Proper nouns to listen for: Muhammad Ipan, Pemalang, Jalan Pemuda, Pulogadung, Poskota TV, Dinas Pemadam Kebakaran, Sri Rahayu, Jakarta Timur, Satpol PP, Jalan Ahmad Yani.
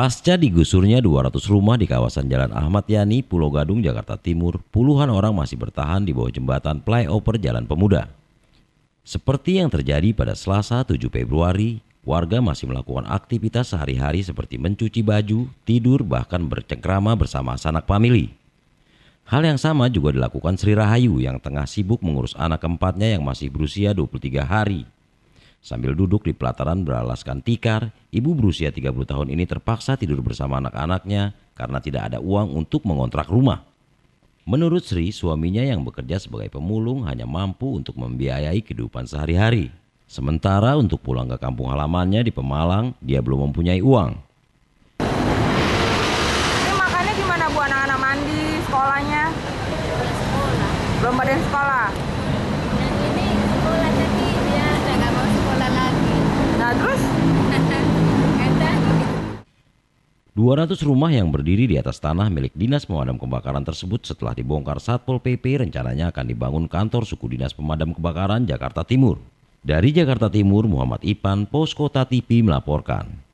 Pasca digusurnya 200 rumah di kawasan Jalan Ahmad Yani, Pulogadung, Jakarta Timur, puluhan orang masih bertahan di bawah jembatan flyover Jalan Pemuda. Seperti yang terjadi pada Selasa 7 Februari, warga masih melakukan aktivitas sehari-hari seperti mencuci baju, tidur, bahkan bercengkrama bersama sanak famili. Hal yang sama juga dilakukan Sri Rahayu yang tengah sibuk mengurus anak keempatnya yang masih berusia 23 hari. Sambil duduk di pelataran beralaskan tikar, ibu berusia 30 tahun ini terpaksa tidur bersama anak-anaknya karena tidak ada uang untuk mengontrak rumah. Menurut Sri, suaminya yang bekerja sebagai pemulung hanya mampu untuk membiayai kehidupan sehari-hari. Sementara untuk pulang ke kampung halamannya di Pemalang, dia belum mempunyai uang. Ini makannya gimana Bu, anak-anak mandi, sekolahnya? Belum pada sekolah. Nah, terus? 200 rumah yang berdiri di atas tanah milik Dinas Pemadam Kebakaran tersebut setelah dibongkar Satpol PP rencananya akan dibangun kantor suku Dinas Pemadam Kebakaran Jakarta Timur. Dari Jakarta Timur, Muhammad Ipan, Poskota TV melaporkan.